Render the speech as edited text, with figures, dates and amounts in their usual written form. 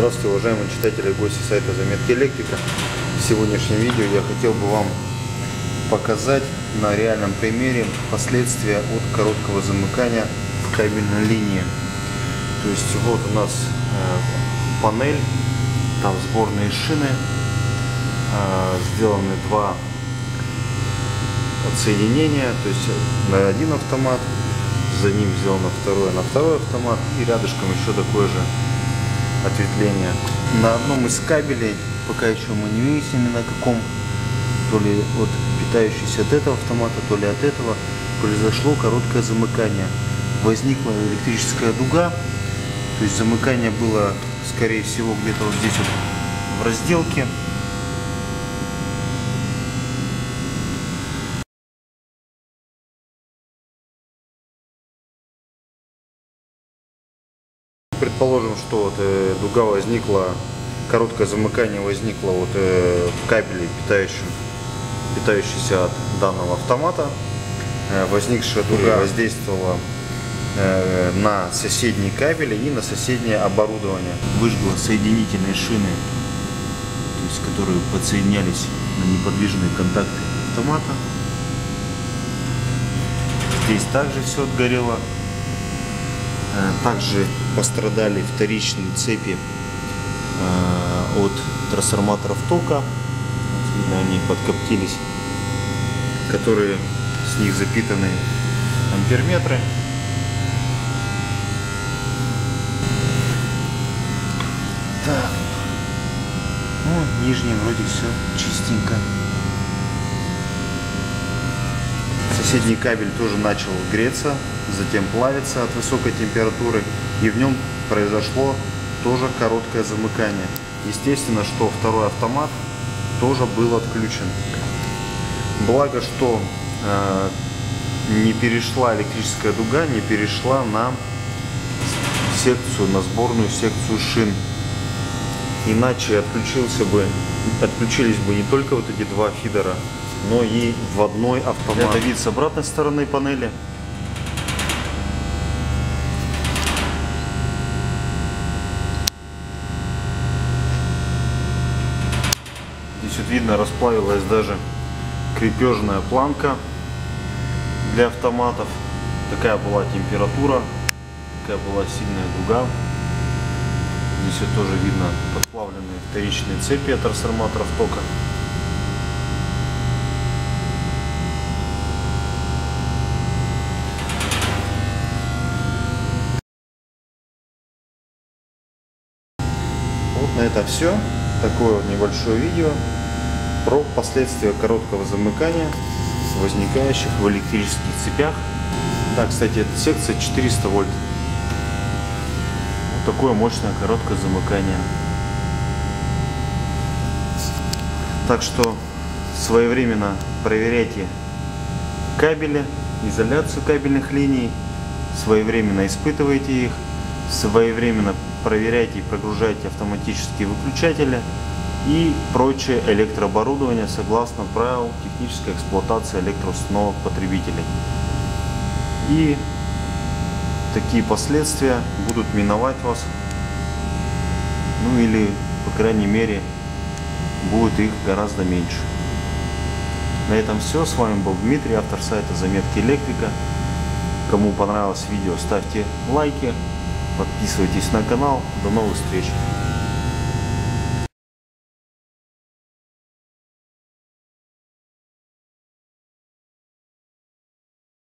Здравствуйте, уважаемые читатели и гости сайта Заметки Электрика. В сегодняшнем видео я хотел бы вам показать на реальном примере последствия от короткого замыкания в кабельной линии. То есть вот у нас панель, там сборные шины, сделаны два соединения, то есть на один автомат, за ним сделано второе на второй автомат и рядышком еще такое же ответвление. На одном из кабелей, пока еще мы не выяснили на каком, то ли вот питающийся от этого автомата, то ли от этого, произошло короткое замыкание. Возникла электрическая дуга, то есть замыкание было, скорее всего, где-то вот здесь вот в разделке. Предположим, что вот дуга возникла, короткое замыкание возникло вот в кабеле, питающийся от данного автомата. Возникшая дуга воздействовала на соседние кабели и на соседнее оборудование. Выжгла соединительные шины, то есть, которые подсоединялись на неподвижные контакты автомата. Здесь также все отгорело. Также пострадали вторичные цепи от трансформаторов тока, они подкоптились, которые с них запитаны амперметры. Так, ну, нижний вроде все чистенько. Соседний кабель тоже начал греться, затем плавиться от высокой температуры, и в нем произошло тоже короткое замыкание. Естественно, что второй автомат тоже был отключен. Благо, что не перешла электрическая дуга, не перешла на секцию, на сборную секцию шин. Иначе отключились бы не только вот эти два фидера, но и в одной автомат. Это вид с обратной стороны панели. Здесь вот видно, расплавилась даже крепежная планка для автоматов. Такая была температура, такая была сильная дуга. Здесь вот тоже видно подплавленные вторичные цепи от трансформаторов тока. На это все. Такое вот небольшое видео про последствия короткого замыкания, возникающих в электрических цепях. Да, кстати, эта секция 400 вольт. Вот такое мощное короткое замыкание. Так что своевременно проверяйте кабели, изоляцию кабельных линий, своевременно испытывайте их, своевременно проверяйте и прогружайте автоматические выключатели и прочее электрооборудование согласно правил технической эксплуатации электроустановок потребителей. И такие последствия будут миновать вас, ну или, по крайней мере, будет их гораздо меньше. На этом все. С вами был Дмитрий, автор сайта Заметки Электрика. Кому понравилось видео, ставьте лайки. Подписывайтесь на канал. До новых встреч!